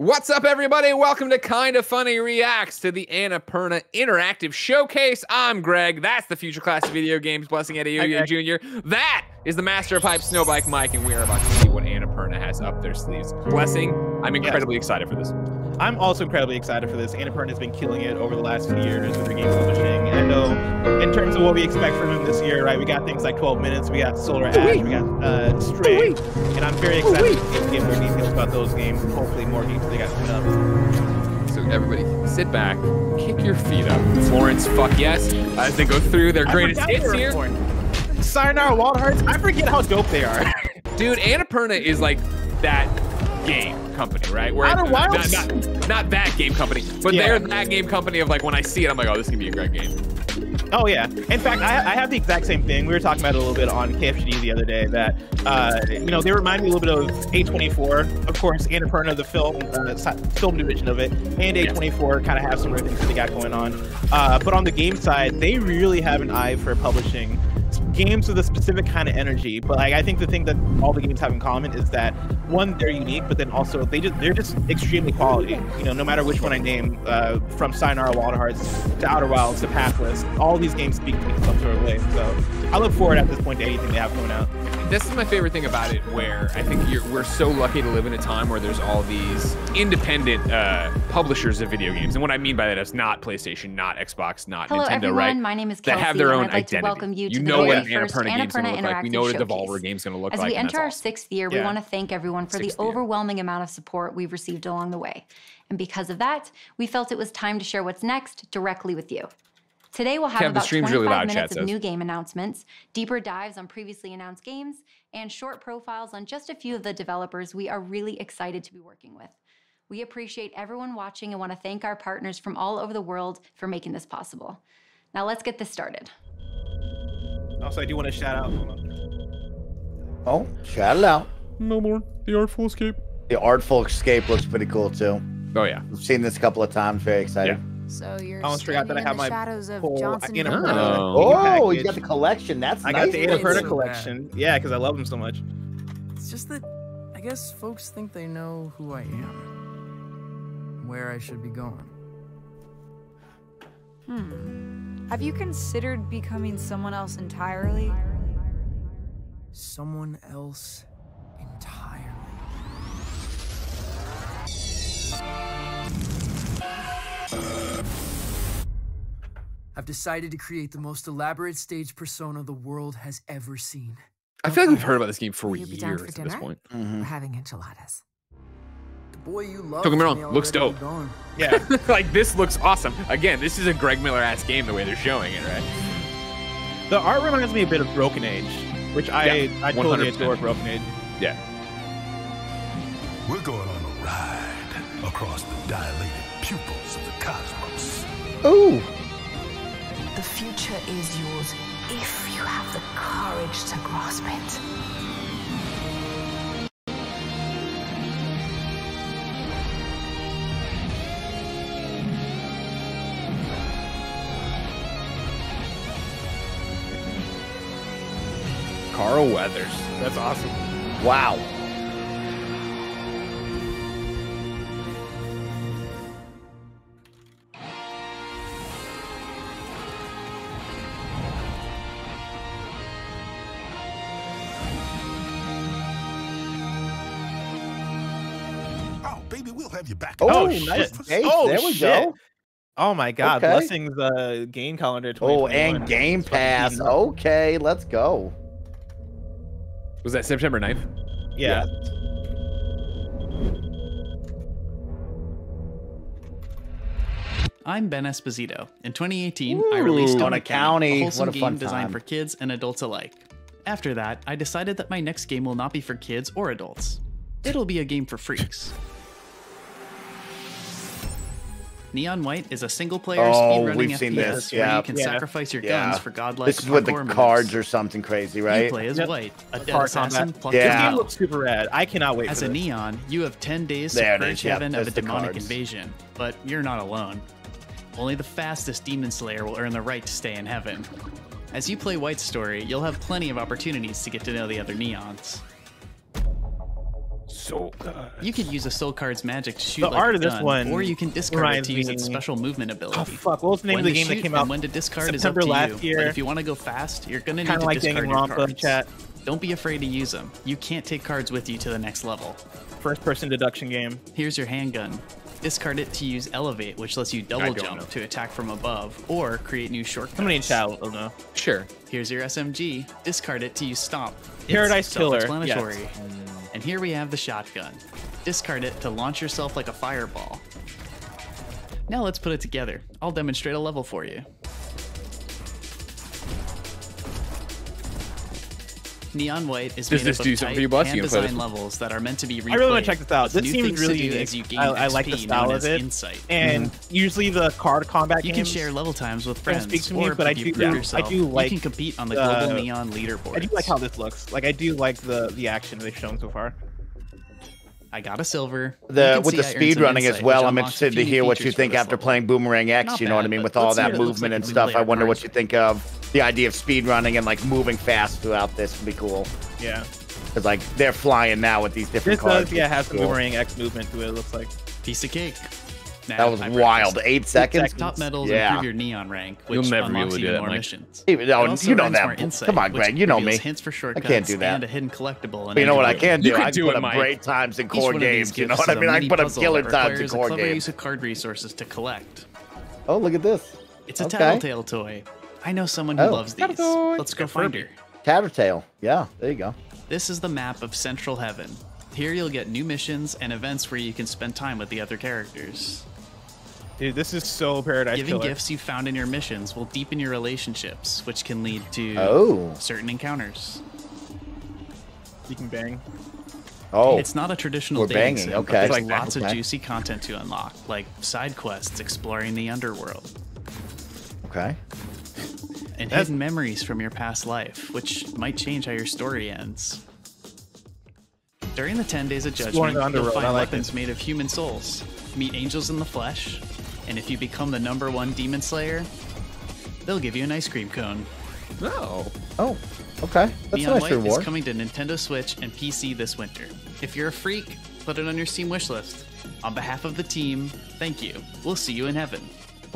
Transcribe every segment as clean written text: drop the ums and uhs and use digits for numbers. What's up, everybody? Welcome to Kinda Funny Reacts to the Annapurna Interactive Showcase. I'm Greg. That's the future class of video games, Blessing Adeoye Jr. That is the master of hype, Snowbike Mike, and we are about to see what Annapurna has up their sleeves. Blessing, I'm incredibly excited for this. I'm also incredibly excited for this. Annapurna has been killing it over the last few years with their game publishing. I know in terms of what we expect from them this year, right? We got things like 12 Minutes, we got Solar Ash, we got Stray, and I'm very excited to get more details about those games and hopefully more games they got coming up. So everybody, sit back, kick your feet up. Florence, fuck yes, as they go through their greatest hits here. Sayonara Wild Hearts, I forget how dope they are. Dude, Annapurna is like that game company, right? Where not that game company, but they're that game company of like, when I see it, I'm like, oh, this can be a great game. Oh yeah. In fact, I have the exact same thing. We were talking about it a little bit on KFGD the other day that, you know, they remind me a little bit of A24, of course, Annapurna, the film division of it, and A24 kind of have some things that they got going on. But on the game side, they really have an eye for publishing games with a specific kind of energy, but like I think the thing that all the games have in common is that one, they're unique, but then also they're just extremely quality. You know, no matter which one I name, from Sayonara Wild Hearts to Outer Wilds to Pathless, all these games speak to me in some sort of way. So I look forward at this point to anything they have coming out. This is my favorite thing about it, where I think we're so lucky to live in a time where there's all these independent publishers of video games, and what I mean by that is not PlayStation, not Xbox, not Hello, Nintendo, everyone. Right? My name is Kelsey, that have their own identity. Welcome you to you know what an Annapurna game's going to look like. We know what a Devolver game's going to look like. As we enter our 6th year, we want to thank everyone for the overwhelming amount of support we've received along the way, and because of that, we felt it was time to share what's next directly with you. Today we'll have about 25 minutes of new game announcements, deeper dives on previously announced games, and short profiles on just a few of the developers we are really excited to be working with. We appreciate everyone watching and want to thank our partners from all over the world for making this possible. Now let's get this started. Also, I do want to shout out. Oh, shout it out. No more. The Artful Escape. The Artful Escape looks pretty cool too. Oh yeah. I've seen this a couple of times. Very excited. Yeah. So you're I almost forgot that I have my shadows of Johnson. Oh, you got the collection. That's nice. I got the Annapurna collection. Yeah, because I love them so much. It's just that I guess folks think they know who I am, where I should be going. Hmm. Have you considered becoming someone else entirely? Someone else entirely. I've decided to create the most elaborate stage persona the world has ever seen. I feel like we've heard about this game for years at this point. We're having enchiladas. The boy you love. Don't get me wrong, looks dope. Yeah, like this looks awesome. Again, this is a Greg Miller ass game the way they're showing it, right? The art reminds me a bit of Broken Age, which I totally adore Broken Age. Yeah. We're going on a ride across the dilated pupils of the cosmos. Ooh. The future is yours if you have the courage to grasp it. Carl Weathers. That's awesome. Wow. Have you back. Oh, nice. Hey, oh, there we go. Oh my God, Blessing's game calendar. Oh, and Game Pass. Okay, let's go. Was that September 9th? Yeah. I'm Ben Esposito. In 2018, I released Donut County, a wholesome game designed for kids and adults alike. After that, I decided that my next game will not be for kids or adults. It'll be a game for freaks. Neon White is a single-player speedrunning FPS where you can sacrifice your guns for godlike. This is with the cards or something crazy, right? You play as White, a dead assassin. This game looks super rad. I cannot wait. As a Neon, you have 10 days to purge heaven of a demonic invasion, but you're not alone. Only the fastest demon slayer will earn the right to stay in heaven. As you play White's story, you'll have plenty of opportunities to get to know the other Neons. soul cards. You could use a soul card's magic to shoot the like art of this gun, one, or you can discard it to use its special movement ability. Oh fuck! What was the name of the game that came out? When to discard September is up to last you. Year. But if you want to go fast, you're gonna need to like discard your cards. Don't be afraid to use them. You can't take cards with you to the next level. First-person deduction game. Here's your handgun. Discard it to use Elevate, which lets you double jump to attack from above or create new shortcuts. Somebody in chat will know. Sure. Here's your SMG. Discard it to use Stomp. Paradise Killer. Self-explanatory. Yes. And here we have the shotgun. Discard it to launch yourself like a fireball. Now let's put it together. I'll demonstrate a level for you. Neon White is made up of type and design levels that are meant to be replayed. I really want to check this out. This seems really unique. I like the style of it. And usually the card combat games, you can share level times with friends. You can compete on the global Neon leaderboard. I do like how this looks. Like I do like the action they've shown so far. I got a silver. With the speed running as well, I'm interested to hear what you think after playing Boomerang X, you know what I mean, with all that movement and stuff. I wonder what you think of the idea of speed running and like moving fast throughout this would be cool. Yeah. Because like they're flying now with these different cards. Yeah, has some Boomerang X movement to it, it looks like. Piece of cake. That was wild. 8 seconds. Top medals improve your Neon rank, which unlocks even more missions. You know that. Come on, Greg. You know me. I can't do that. But you know what I can do? I can put up great times in core games. You know what I mean? I can put up killer times in core games. Clever use of card resources to collect. Oh, look at this. It's a Tattletale toy. I know someone who loves these. Let's go find her. Tattletale. Yeah, there you go. This is the map of Central Heaven. Here you'll get new missions and events where you can spend time with the other characters. Dude, this is so Paradise Killer. Giving gifts you found in your missions will deepen your relationships, which can lead to certain encounters. You can bang. Oh, it's not a traditional dating sim, but there's lots of juicy content to unlock, like side quests exploring the underworld. Okay. And hidden memories from your past life, which might change how your story ends. During the 10 Days of Judgment, you'll find weapons made of human souls, meet angels in the flesh, and if you become the #1 demon slayer, they'll give you an ice cream cone. Oh. Oh, okay. That's a nice reward. Neon White is coming to Nintendo Switch and PC this winter. If you're a freak, put it on your Steam wishlist. On behalf of the team, thank you. We'll see you in heaven.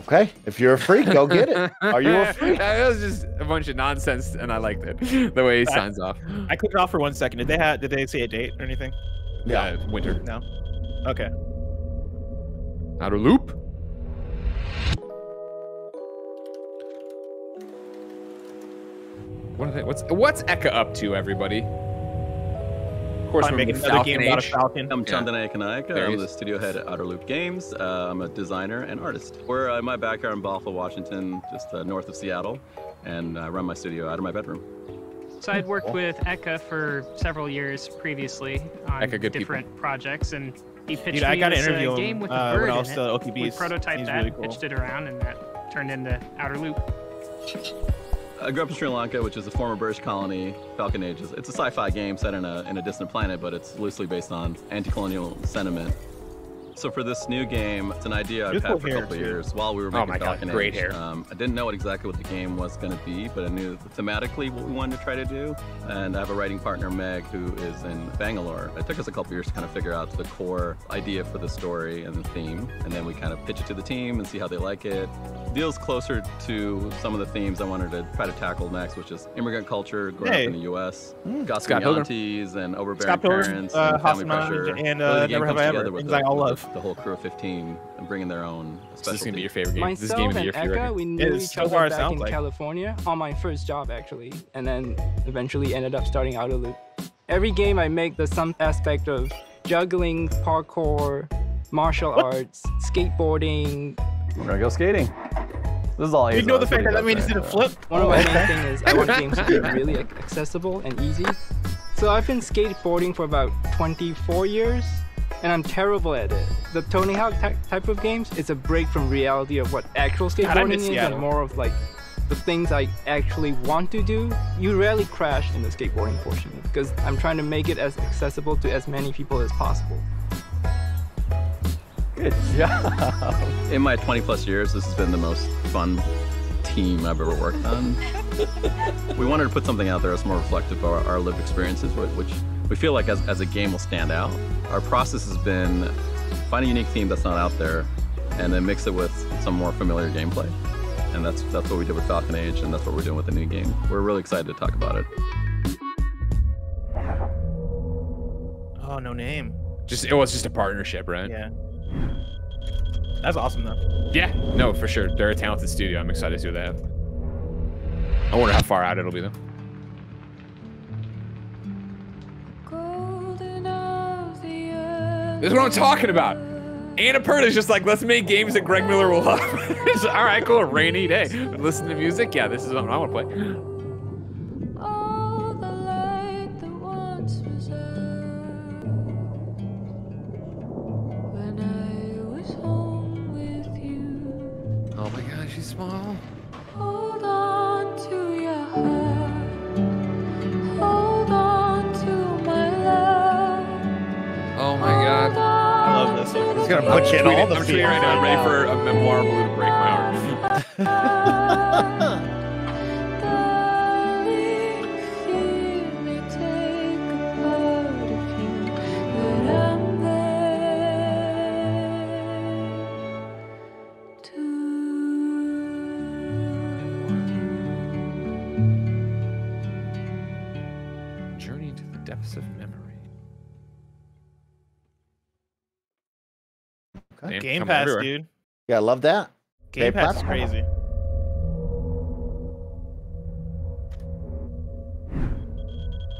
Okay, if you're a freak, go get it. Are you a freak? That was just a bunch of nonsense, and I liked it. The way he signs off. I clicked off for 1 second. Did they say a date or anything? Yeah, winter. No. Okay. Outer Loop. What's Eka up to, everybody? Of course, I'm making another game out of Falcon. I'm Chandana Ekanayake. I'm the studio head at Outer Loop Games. I'm a designer and artist. We're my backyard in Bothell, Washington, just north of Seattle, and I run my studio out of my bedroom. So I'd worked with Eka for several years previously on different projects, and he pitched me a game with a bird in it. We prototyped that, really cool. Pitched it around, and that turned into Outer Loop. I grew up in Sri Lanka, which is a former British colony. Falcon Age. It's a sci-fi game set in a distant planet, but it's loosely based on anti-colonial sentiment. So for this new game, it's an idea I've had for a couple of years while we were making Falcon Age. Great hair. I didn't know exactly what the game was going to be, but I knew thematically what we wanted to try to do. And I have a writing partner, Meg, who is in Bangalore. It took us a couple of years to kind of figure out the core idea for the story and the theme. And then we kind of pitch it to the team and see how they like it. It deals closer to some of the themes I wanted to try to tackle next, which is immigrant culture, growing up in the U.S., gossiping aunties and overbearing parents, and family pressure. And Never Have I Ever, things I all love. The whole crew of 15 and bringing their own specialty. This is gonna be your favorite game. This is game of the year for you. We knew each other back in California on my first job, actually, and then eventually ended up starting Outer Loop. Every game I make, there's some aspect of juggling, parkour, martial arts, skateboarding. We're gonna go skating. This is all you know. The fact that means it's a flip. One of my main things is I want games to be really accessible and easy. So I've been skateboarding for about 24 years. And I'm terrible at it. The Tony Hawk type of games is a break from reality of what actual skateboarding is and more of like the things I actually want to do. You rarely crash in the skateboarding portion because I'm trying to make it as accessible to as many people as possible. Good job. In my 20 plus years, this has been the most fun team I've ever worked on. We wanted to put something out there that's more reflective of our lived experiences, which we feel like as a game will stand out. Our process has been find a unique theme that's not out there and then mix it with some more familiar gameplay. And that's what we did with Falcon Age, and that's what we're doing with the new game. We're really excited to talk about it. Oh, no name. It was just a partnership, right? Yeah. That's awesome, though. Yeah, no, for sure. They're a talented studio. I'm excited to see what they have. I wonder how far out it'll be, though. This is what I'm talking about. Annapurna's just like, let's make games that Greg Miller will love. All right, cool, rainy day. Listen to music, yeah, this is what I want to play. Oh my God, she's small. Hold on to your heart. Hold on to my love. Oh my God. I love this one. It's got a bunch in all the I'm tweeting right now. I'm ready for a memoir blue to break my heart. Game Pass, dude. Yeah, I love that. Game Pass is crazy.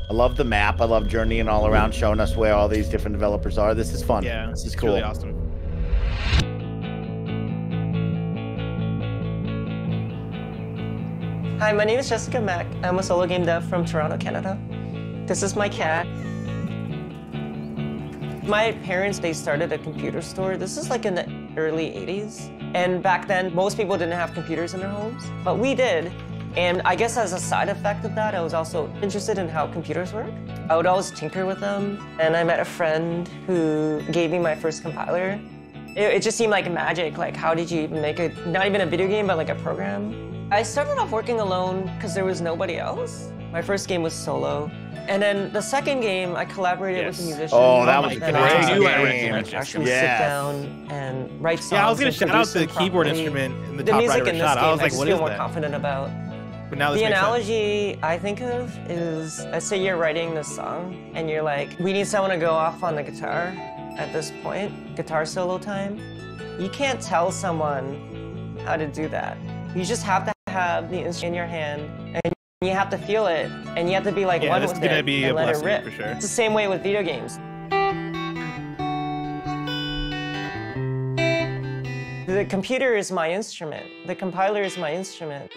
I love the map. I love Journey and all around showing us where all these different developers are. This is fun. Yeah, this is cool. Really awesome. Hi, my name is Jessica Mack. I'm a solo game dev from Toronto, Canada. This is my cat. My parents, they started a computer store. This is like in the early 80s. And back then, most people didn't have computers in their homes, but we did. And I guess as a side effect of that, I was also interested in how computers work. I would always tinker with them. And I met a friend who gave me my first compiler. It just seemed like magic. Like, how did you even make a, not even a video game, but like a program? I started off working alone because there was nobody else. My first game was solo. And then the second game, I collaborated with a musician. Oh, that was a great game. Actually sit down and write songs. Yeah, I was going to shout out the keyboard instrument in the top right of the shot. I was like, what is that? I feel more confident about. But now the analogy I think of is, let's say you're writing this song, and you're like, we need someone to go off on the guitar at this point, guitar solo time. You can't tell someone how to do that. You just have to have the instrument in your hand, and you have to feel it, and you have to be like one with it and let it rip. For sure. It's the same way with video games. The computer is my instrument. The compiler is my instrument.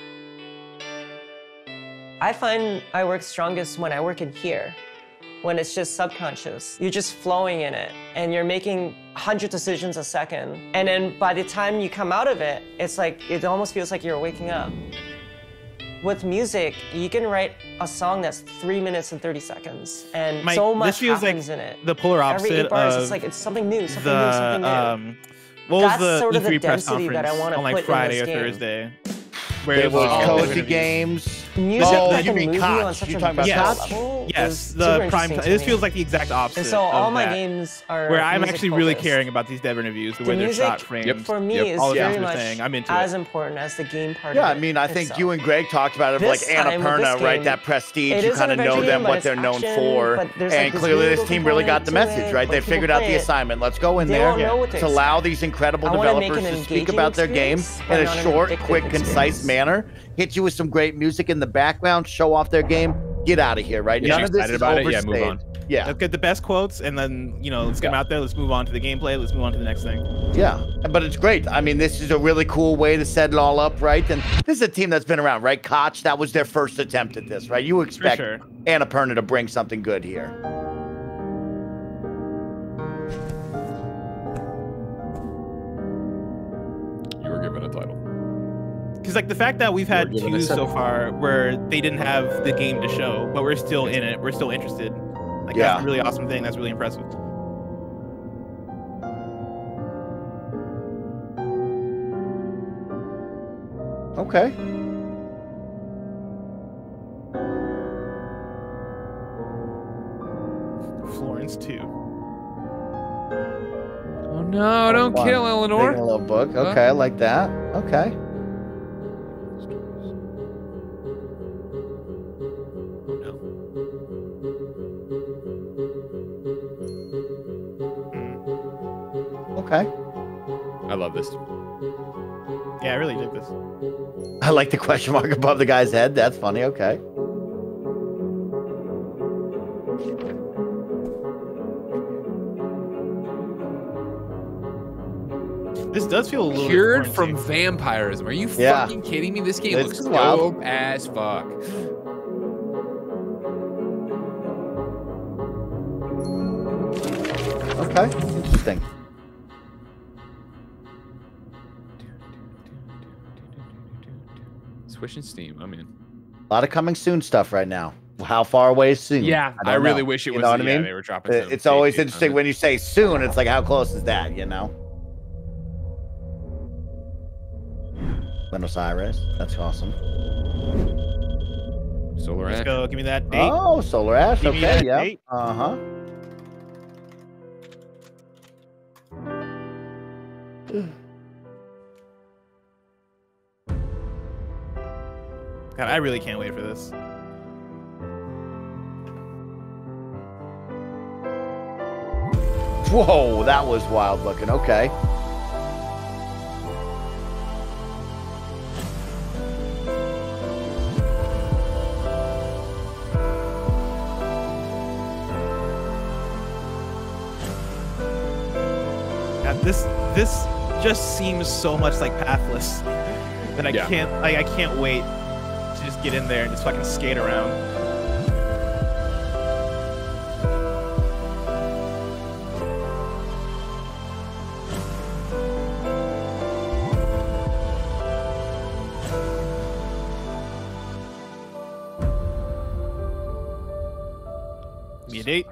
I find I work strongest when I work in here, when it's just subconscious. You're just flowing in it, and you're making 100 decisions a second. And then by the time you come out of it, it's like it almost feels like you're waking up. With music, you can write a song that's 3 minutes and 30 seconds, and so much happens in it. The polar opposite. Every 8 bars, it's like it's something new, something new, something new. What was the sort of the density that I want to put in this game. On like Friday or Thursday, where it was cozy games. Music that can move you on such a level. Yes, the prime. This feels like the exact opposite. And so all my games are where I'm actually really caring about these dev interviews, the way they're shot, framed. For me, is very much as important as the game part. Yeah, I mean, I think you and Greg talked about it, like Annapurna, right? That prestige. You kind of know them, what they're known for, and clearly this team really got the message, right? They figured out the assignment. Let's go in there to allow these incredible developers to speak about their games in a short, quick, concise manner. Hit you with some great music in the background, show off their game, get out of here, right? None of this is overstayed. Yeah, move on. Yeah. Let's get the best quotes, and then, you know, let's come out there, let's move on to the gameplay, let's move on to the next thing. Yeah, but it's great. I mean, this is a really cool way to set it all up, right? And this is a team that's been around, right? Koch, that was their first attempt at this, right? You expect Annapurna to bring something good here. You were given a title. Because like the fact that we've had two so far where they didn't have the game to show, but we're still in it, we're still interested. Like that's a really awesome thing. That's really impressive. Okay. is too. Oh no, don't kill Eleanor. Taking a little book. Okay, I like that. Okay. Okay. I love this. Yeah, I really dig this. I like the question mark above the guy's head. That's funny. Okay. This does feel a little cured from vampirism. Are you fucking kidding me? This game looks dope as fuck. Okay. Interesting. Switch and Steam. I'm in. A lot of coming soon stuff right now. How far away is soon? Yeah, I really wish it was. You know what I mean? They were dropping. It's always interesting when you say soon. It's like, how close is that? You know. Buenos Aires. That's awesome. Solar Ash. Let's go. Give me that date. Oh, Solar Ash. Give okay. Yeah. Uh huh. God, I really can't wait for this. Whoa, that was wild looking. Okay. God, this just seems so much like Pathless that I can't wait. Just get in there and just fucking skate around. Give me a date.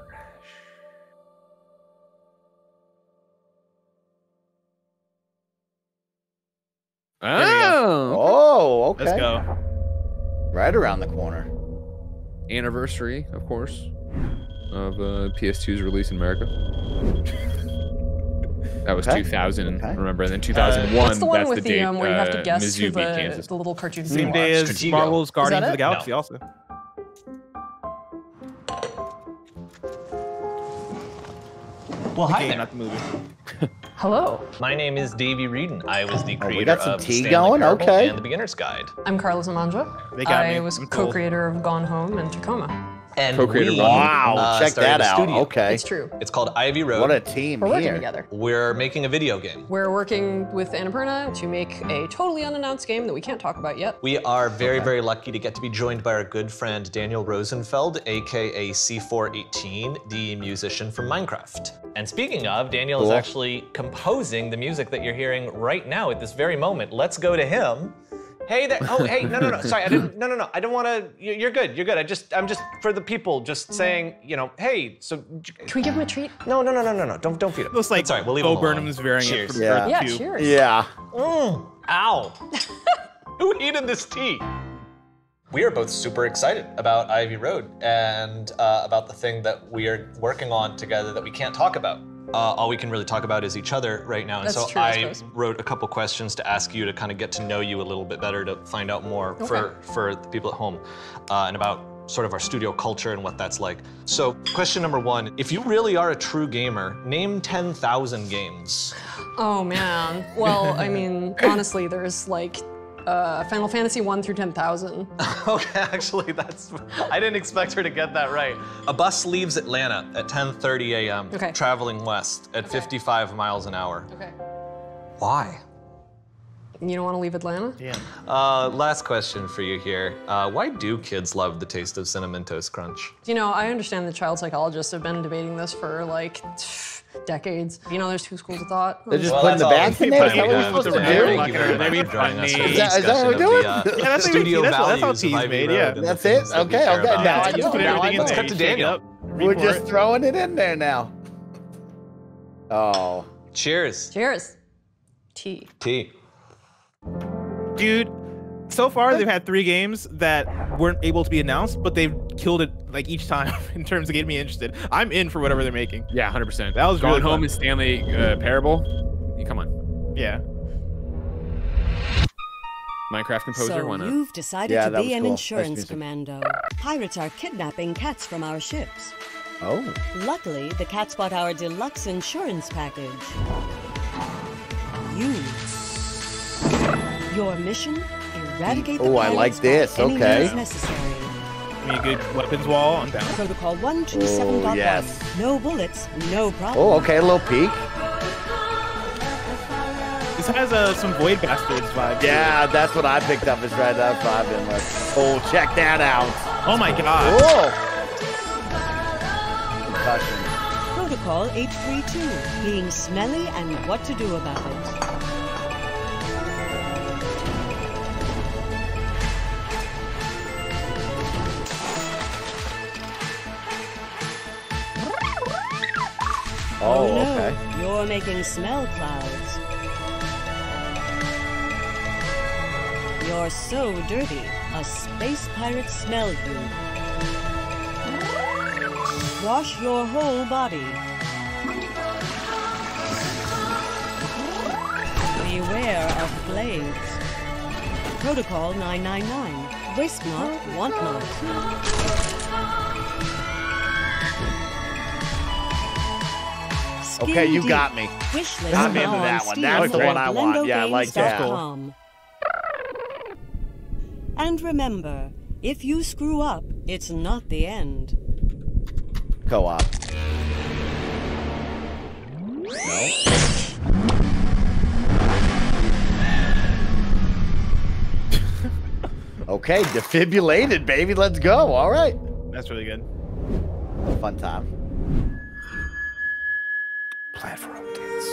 Oh, okay. Let's go. Right around the corner. Anniversary, of course, of PS2's release in America. That was 2000, remember, and then 2001, that's the one with the date, where you have to guess the little cartoon. Same day as Stratego. Marvel's Guardians of the Galaxy also. Well, hi there. Not the movie. Hello. My name is Davey Wreden. I was the creator of Stanley Parable and The Beginner's Guide. I'm Carlos Mendoza. I was co-creator of Gone Home and Tacoma. And we, check that out. Okay. It's true. It's called Ivy Road. What a team. We're working together. We're making a video game. We're working with Annapurna to make a totally unannounced game that we can't talk about yet. We are very, very lucky to get to be joined by our good friend Daniel Rosenfeld, aka C418, the musician from Minecraft. And speaking of, Daniel is actually composing the music that you're hearing right now at this very moment. Let's go to him. Hey there, oh, hey, no, sorry, I don't want to, you're good, I'm just, for the people, just saying, you know, hey, so. Can we give him a treat? No, don't feed him. Looks like sorry, we'll leave Bo Burnham's varying it from cheers. Yeah. Mm, ow. Who needed this tea? We are both super excited about Ivy Road and about the thing that we are working on together that we can't talk about. All we can really talk about is each other right now. And that's so true, I wrote a couple questions to ask you to kind of get to know you a little bit better, to find out more for the people at home and about sort of our studio culture and what that's like. So question number one, if you really are a true gamer, name 10,000 games. Oh man, well, I mean, honestly, there's like Final Fantasy 1 through 10,000. Okay, actually, I didn't expect her to get that right. A bus leaves Atlanta at 10:30 a.m., traveling west at 55 miles an hour. Okay. Why? You don't want to leave Atlanta? Yeah. Last question for you here. Why do kids love the taste of Cinnamon Toast Crunch? You know, I understand the child psychologists have been debating this for like decades. You know, there's two schools of thought. They're just putting the bags in there? Is that what we're supposed to do? Is that what we're doing? Yeah, that's how tea is made, yeah. That's it? Okay, let's cut to Daniel. We're just throwing it in there now. Oh. Cheers. Cheers. Tea. Tea. Dude, So far, they've had 3 games that weren't able to be announced, but they've killed it like each time in terms of getting me interested. I'm in for whatever they're making. Yeah, 100%. That was Gone Home and Stanley Parable. Yeah, come on. Yeah. Minecraft composer. So you've decided to be an insurance commando. Pirates are kidnapping cats from our ships. Oh. Luckily, the cats bought our deluxe insurance package. Your mission: eradicate the pirates. Oh, I like this. Okay. Need a good weapons wall. I'm down. Protocol 127.1. Oh, yes. No bullets, no problem. Oh, okay. A little peek. This has some Void Bastards vibe. Yeah, that's what I picked up. It's right that vibe. And like, oh, check that out. Oh my God. Whoa. Concussion. Protocol 832. Being smelly and what to do about it. Oh, no. Okay. You're making smell clouds. You're so dirty, a space pirate smelled you. Wash your whole body. Beware of blades. Protocol 999. Waste not, want not. Okay, you got me. I'm into that one. That's the one I want. Yeah, I like that. And remember, if you screw up, it's not the end. Co-op. No. Okay, defibrillated, baby. Let's go. All right. That's really good. Fun time. Platform updates.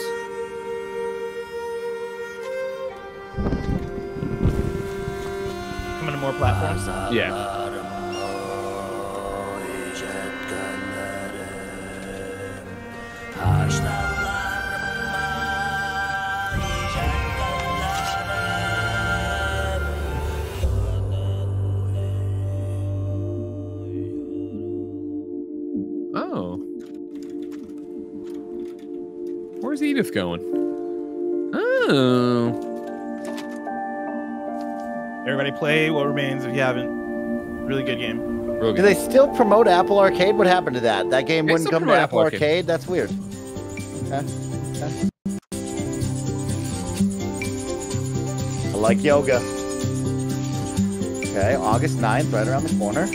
Coming to more platforms. Yeah. Oh. Where's Edith going? Oh. Everybody play What Remains if you haven't. Really good game. Real good. Do they still promote Apple Arcade? What happened to that? That game wouldn't come to Apple Arcade? That's weird. Okay. I like yoga. Okay, August 9th, right around the corner.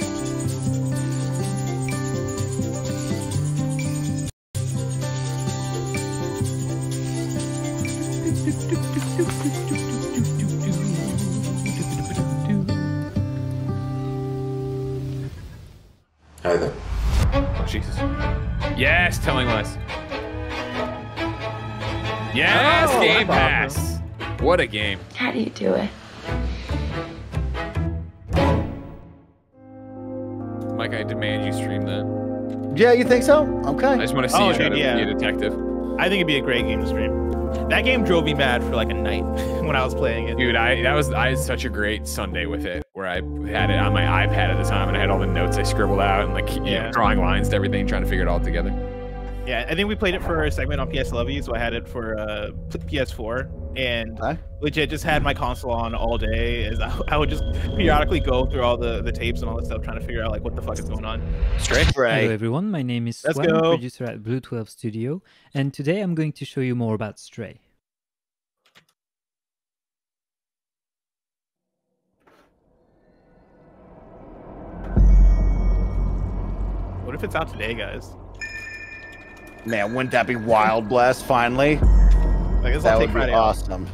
Hi there. Jesus. Yes, telling us. Yes, oh, Game Pass. What a game. How do you do it? Mike, I demand you stream that. Yeah, you think so? Okay. I just want to see you try to be a detective. I think it'd be a great game to stream. That game drove me mad for like a night when I was playing it. Dude, I had such a great Sunday with it, where I had it on my iPad at the time, and I had all the notes I scribbled out and like drawing lines to everything, trying to figure it all together. Yeah, I think we played it for a segment on PS Love You, so I had it for PS4, and legit just had my console on all day. As I would just periodically go through all the tapes and all that stuff, trying to figure out like what the fuck is going on. Hello everyone, my name is Swan, producer at Blue 12 Studio, and today I'm going to show you more about Stray. What if it's out today, guys? Man, wouldn't that be wild, Blast, finally? I guess that would be awesome.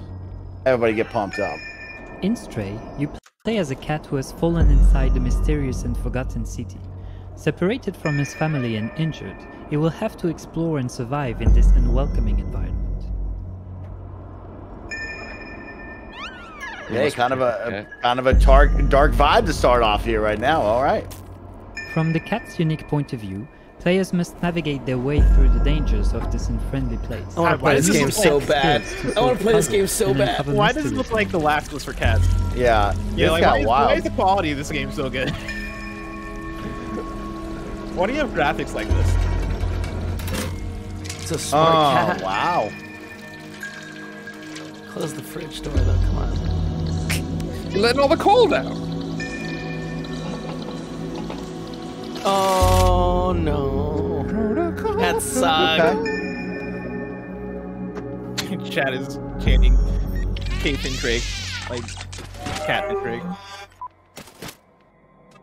Everybody get pumped up. In Stray, you play as a cat who has fallen inside the mysterious and forgotten city. Separated from his family and injured, he will have to explore and survive in this unwelcoming environment. Hey, kind of a dark vibe to start off here right now, all right. From the cat's unique point of view, Players must navigate their way through the dangers of this unfriendly place. I want to play this game so bad. Why does it look like The Last was for cats? Yeah. Yeah, like, why is the quality of this game so good? Why do you have graphics like this? It's a smart cat. Wow. Close the fridge door, though. Come on. You're letting all the cold out. Oh no. That sucked. Okay. Chat is chanting Kate and Drake. Like, Cat and Drake.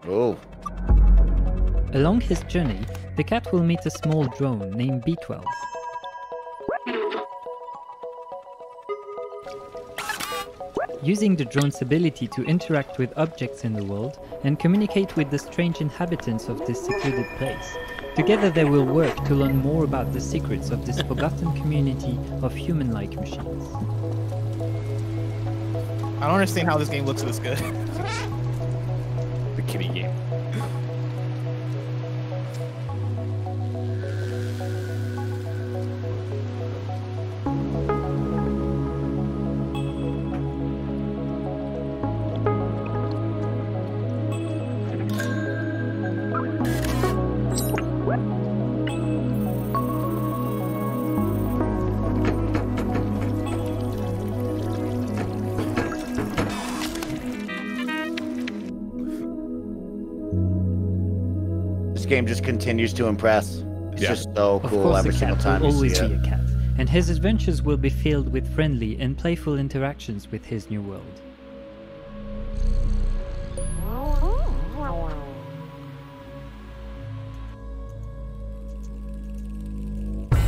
Oh. Along his journey, the cat will meet a small drone named B12. Using the drone's ability to interact with objects in the world and communicate with the strange inhabitants of this secluded place. Together they will work to learn more about the secrets of this forgotten community of human-like machines. I don't understand how this game looks this good. The kitty game. Game just continues to impress. It's just so cool every single time you see it. Of course, a cat will always be a cat, and his adventures will be filled with friendly and playful interactions with his new world.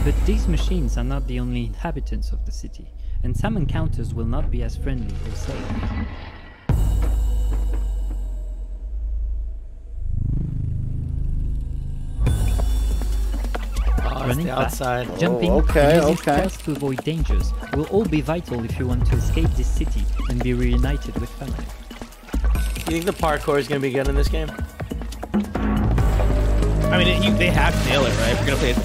But these machines are not the only inhabitants of the city, and some encounters will not be as friendly or safe. Running outside, jumping, and using spells to avoid dangers will all be vital if you want to escape this city and be reunited with family. You think the parkour is going to be good in this game? I mean, they have to nail it, right? If you're going to play as a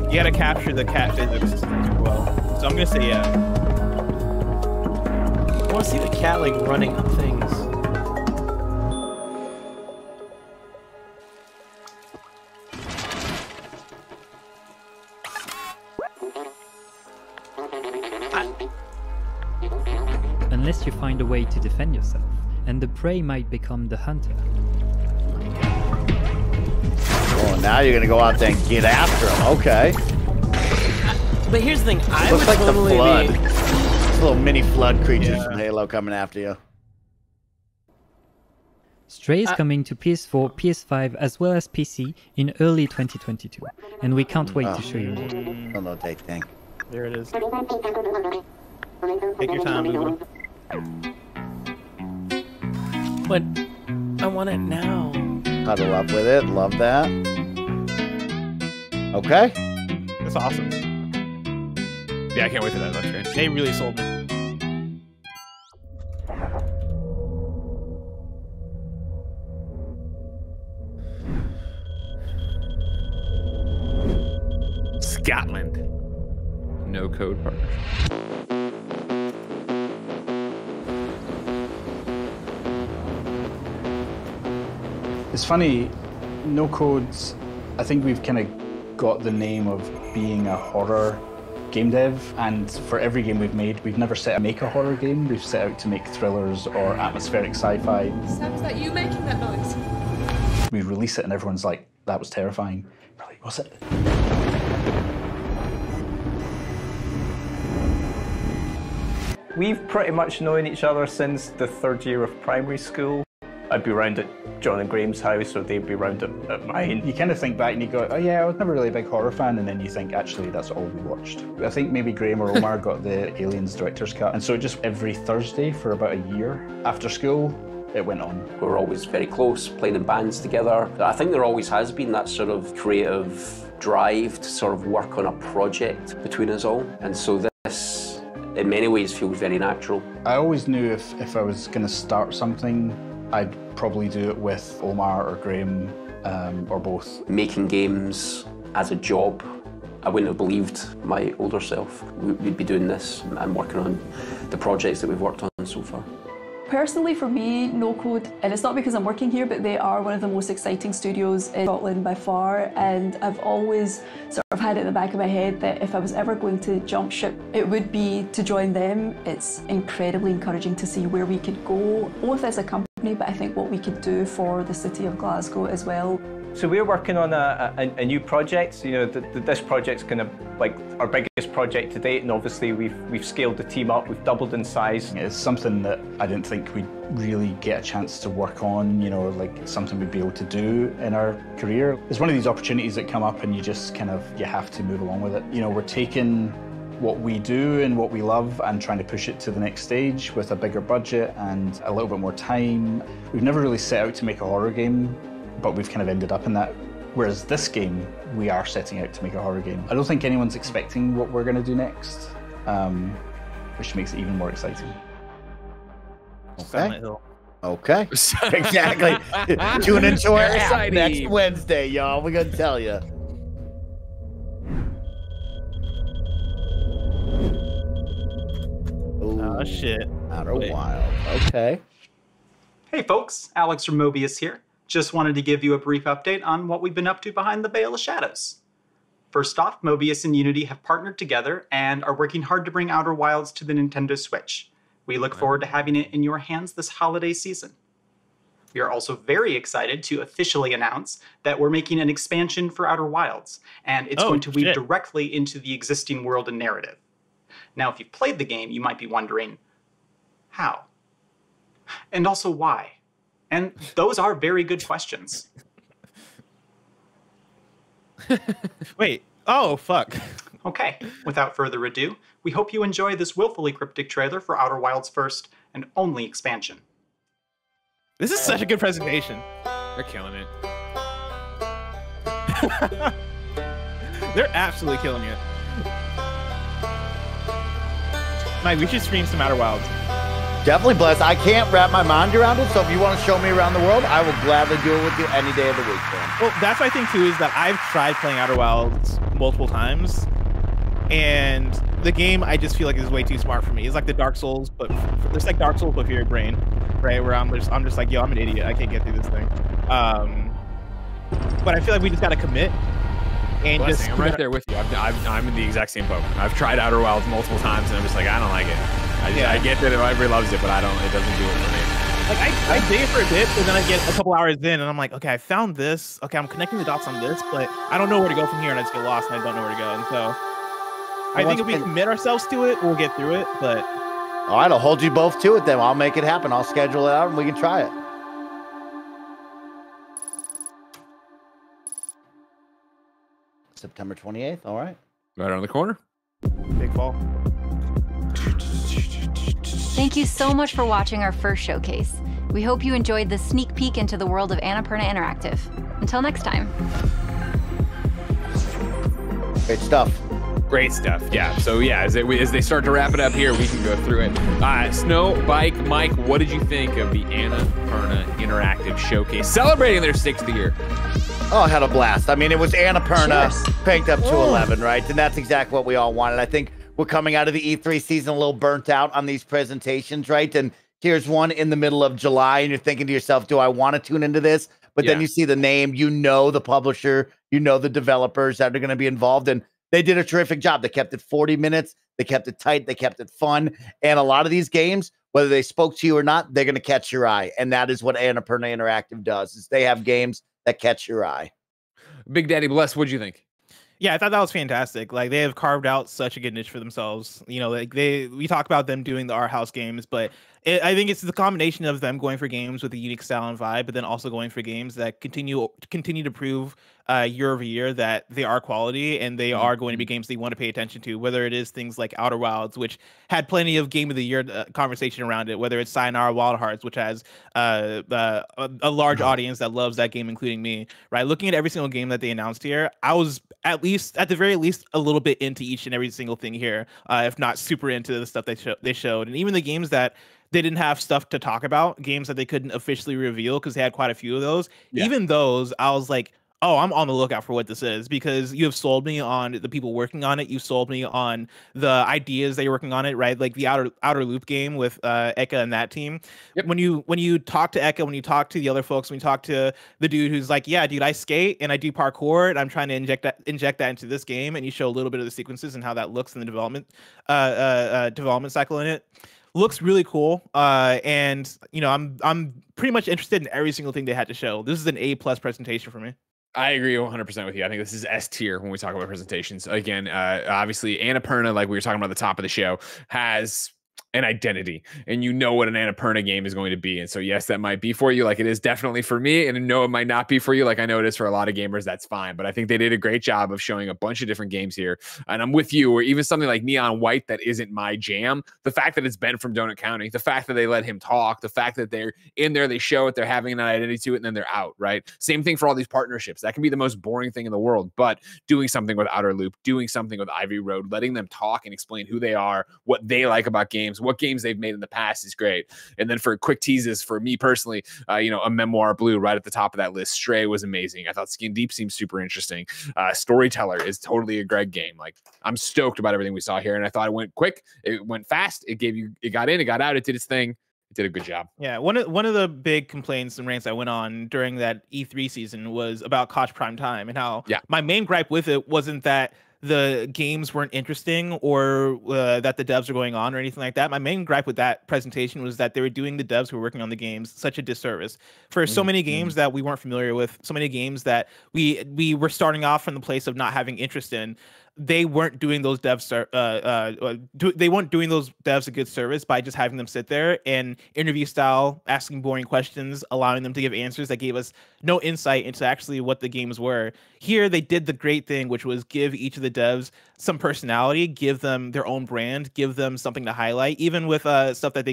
cat, you got to capture the cat physics as well. So I'm going to say yeah. I want to see the cat like running up things. Unless you find a way to defend yourself, and the prey might become the hunter. Oh, now you're gonna go out there and get after him. Okay. But here's the thing, I would totally be... These little mini flood creatures from Halo coming after you. Stray is coming to PS4, PS5, as well as PC in early 2022, and we can't wait to show you more. Hello, Take Tank. There it is. Take your time, Uber. But I want it now. Huddle up with it. Love that. Okay. That's awesome. Yeah, I can't wait for that. That's great. They really sold me. Scotland. No code partnership. It's funny, No Codes, I think we've kind of got the name of being a horror game dev, and for every game we've made, we've never set out to make a horror game. We've set out to make thrillers or atmospheric sci-fi. Sounds like you making that noise. We release it and everyone's like, that was terrifying. We're like, was it? We've pretty much known each other since the third year of primary school. I'd be round at John and Graham's house, or they'd be round at mine. You kind of think back and you go, oh yeah, I was never really a big horror fan, and then you think, actually, that's all we watched. I think maybe Graham or Omar got the Aliens director's cut, and so just every Thursday for about a year after school, it went on. We were always very close, playing in bands together. I think there always has been that sort of creative drive to sort of work on a project between us all, and so this, in many ways, feels very natural. I always knew if I was going to start something, I'd probably do it with Omar or Graham or both. Making games as a job, I wouldn't have believed my older self we'd be doing this and working on the projects that we've worked on so far. Personally, for me, no code, and it's not because I'm working here, but they are one of the most exciting studios in Scotland by far, and I've always sort of had it in the back of my head that if I was ever going to jump ship, it would be to join them. It's incredibly encouraging to see where we could go, both as a company, but I think what we could do for the city of Glasgow as well. So we're working on a new project. You know, this project's kind of like our biggest project to date, and obviously we've scaled the team up, we've doubled in size. It's something that I didn't think we'd really get a chance to work on, you know, like something we'd be able to do in our career. It's one of these opportunities that come up and you just kind of, you have to move along with it. You know, we're taking what we do and what we love and trying to push it to the next stage with a bigger budget and a little bit more time. We've never really set out to make a horror game, but we've kind of ended up in that. Whereas this game, we are setting out to make a horror game. I don't think anyone's expecting what we're going to do next, which makes it even more exciting. Okay. Okay. Exactly. Tune into our app next Wednesday, y'all. We're going to tell you. Ooh, oh, shit. Outer Wild. Okay. Hey, folks. Alex from Mobius here. Just wanted to give you a brief update on what we've been up to behind the Veil of Shadows. First off, Mobius and Unity have partnered together and are working hard to bring Outer Wilds to the Nintendo Switch. We look forward to having it in your hands this holiday season. We are also very excited to officially announce that we're making an expansion for Outer Wilds, and it's going to weave directly into the existing world and narrative. Now, if you've played the game, you might be wondering, how? And also why? And those are very good questions. Wait. Oh, fuck. Okay. Without further ado, we hope you enjoy this willfully cryptic trailer for Outer Wilds' first and only expansion. This is such a good presentation. They're killing it. They're absolutely killing it. Mike, we should stream some Outer Wilds. Definitely, Bless. I can't wrap my mind around it, so if you want to show me around the world, I will gladly do it with you any day of the week, man. Well, that's my thing, too, is that I've tried playing Outer Wilds multiple times, and the game, I just feel like, is way too smart for me. It's like the Dark Souls, but it's like Dark Souls, but for your brain, right? Where I'm just like, yo, I'm an idiot. I can't get through this thing. But I feel like we just got to commit. And just I'm right there with you. I'm in the exact same boat. I've tried Outer Wilds multiple times, and I'm just like, I don't like it. I get that everybody loves it, but I don't. It doesn't do it for me. Like I dig it for a bit, and then I get a couple hours in, and I'm like, okay, I found this. Okay, I'm connecting the dots on this, but I don't know where to go from here, and I just get lost, and I don't know where to go. And so, I think if we commit ourselves to it, we'll get through it. But all right, I'll hold you both to it then. I'll make it happen. I'll schedule it out, and we can try it. September 28th. All right. Right around the corner. Big fall. Thank you so much for watching our first showcase. We hope you enjoyed this sneak peek into the world of Annapurna Interactive. Until next time. Great stuff. Great stuff, yeah. So yeah, as they start to wrap it up here, we can go through it. Snow, Bike, Mike, what did you think of the Annapurna Interactive Showcase celebrating their 6th year? Oh, I had a blast. I mean, it was Annapurna banked up to 11, right? And that's exactly what we all wanted. I think we're coming out of the E3 season a little burnt out on these presentations, right? And here's one in the middle of July, and you're thinking to yourself, do I want to tune into this? But then you see the name, you know the publisher, you know the developers that are going to be involved, and they did a terrific job. They kept it 40 minutes, they kept it tight, they kept it fun, and a lot of these games, whether they spoke to you or not, they're going to catch your eye, and that is what Annapurna Interactive does, is they have games that catch your eye. Big Daddy Bless, what'd you think? Yeah, I thought that was fantastic. Like, they have carved out such a good niche for themselves. You know, like we talk about them doing the art house games, but I think it's the combination of them going for games with a unique style and vibe, but then also going for games that continue to prove year over year that they are quality and they are going to be games that you want to pay attention to, whether it is things like Outer Wilds, which had plenty of Game of the Year conversation around it, whether it's Sayonara Wild Hearts, which has a large audience that loves that game, including me, right? Looking at every single game that they announced here, I was at the very least a little bit into each and every single thing here, if not super into the stuff they showed, and even the games that they didn't have stuff to talk about, games that they couldn't officially reveal because they had quite a few of those. Yeah. Even those, I was like, oh, I'm on the lookout for what this is, because you have sold me on the people working on it. You sold me on the ideas they were working on it, right? Like the Outer Loop game with Eka and that team. Yep. When you talk to Eka, when you talk to the other folks, when you talk to the dude who's like, yeah, dude, I skate and I do parkour and I'm trying to inject that into this game, and you show a little bit of the sequences and how that looks in the development cycle in it. Looks really cool, and you know, I'm pretty much interested in every single thing they had to show. This is an A+ presentation for me. I agree 100% with you. I think this is S tier when we talk about presentations. Again, obviously, Annapurna, like we were talking about at the top of the show, has an identity, and you know what an Annapurna game is going to be. And so, yes, that might be for you, like it is definitely for me, and no, it might not be for you, like I know it is for a lot of gamers. That's fine, but I think they did a great job of showing a bunch of different games here. And I'm with you, or even something like Neon White that isn't my jam. The fact that it's Ben from Donut County, the fact that they let him talk, the fact that they're in there, they show it, they're having an identity to it, and then they're out, right? Same thing for all these partnerships. That can be the most boring thing in the world, but doing something with Outer Loop, doing something with Ivy Road, letting them talk and explain who they are, what they like about games, what games they've made in the past is great. And then for quick teases, for me personally, you know, A Memoir Blue right at the top of that list. Stray was amazing. I thought Skin Deep seemed super interesting. Storyteller is totally a Greg game. Like, I'm stoked about everything we saw here, and I thought it went quick, it went fast, it got in, it got out, it did its thing. Did a good job. Yeah, one of the big complaints and rants I went on during that E3 season was about Koch Prime Time, and how my main gripe with it wasn't that the games weren't interesting or that the devs were going on or anything like that. My main gripe with that presentation was that they were doing the devs who were working on the games such a disservice for so many games that we weren't familiar with, so many games that we were starting off from the place of not having interest in. They weren't doing those devs a good service by just having them sit there and interview style, asking boring questions, allowing them to give answers that gave us no insight into actually what the games were. Here, they did the great thing, which was give each of the devs some personality, give them their own brand, give them something to highlight, even with stuff that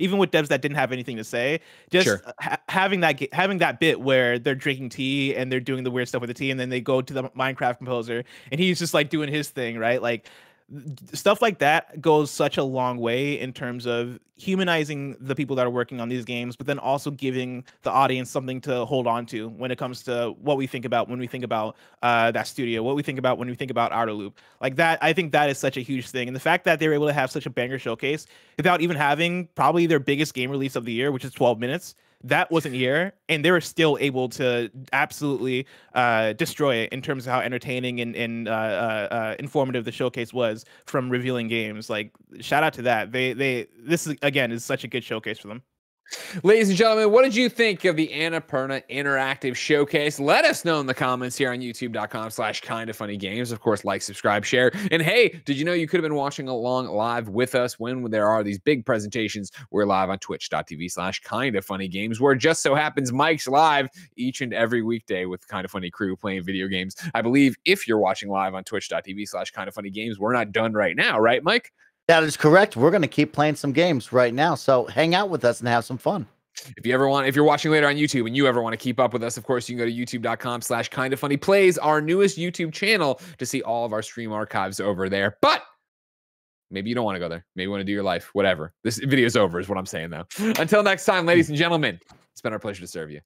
even with devs that didn't have anything to say. Just having that bit where they're drinking tea and they're doing the weird stuff with the tea, and then they go to the Minecraft composer and he's just like doing his thing, right? Like stuff like that goes such a long way in terms of humanizing the people that are working on these games, but then also giving the audience something to hold on to when it comes to what we think about when we think about that studio, what we think about when we think about Outer Loop. Like that, I think that is such a huge thing. And the fact that they were able to have such a banger showcase without even having probably their biggest game release of the year, which is 12 Minutes, that wasn't here, and they were still able to absolutely destroy it in terms of how entertaining and informative the showcase was from revealing games. Like, shout out to that. This is, again, is such a good showcase for them. Ladies and gentlemen, what did you think of the Annapurna Interactive Showcase? Let us know in the comments here on youtube.com/kindafunnygames. Of course, like, subscribe, share. And hey, did you know you could have been watching along live with us when there are these big presentations? We're live on twitch.tv/kindafunnygames, where it just so happens Mike's live each and every weekday with the Kinda Funny crew playing video games. I believe if you're watching live on twitch.tv/kindafunnygames, we're not done right now, right, Mike? That is correct. We're going to keep playing some games right now, so hang out with us and have some fun. If you're watching later on YouTube and you ever want to keep up with us, of course, you can go to youtube.com/kindafunnyplays, our newest YouTube channel, to see all of our stream archives over there. But maybe you don't want to go there. Maybe you want to do your life, whatever. This video's over is what I'm saying, though. Until next time, ladies and gentlemen, it's been our pleasure to serve you.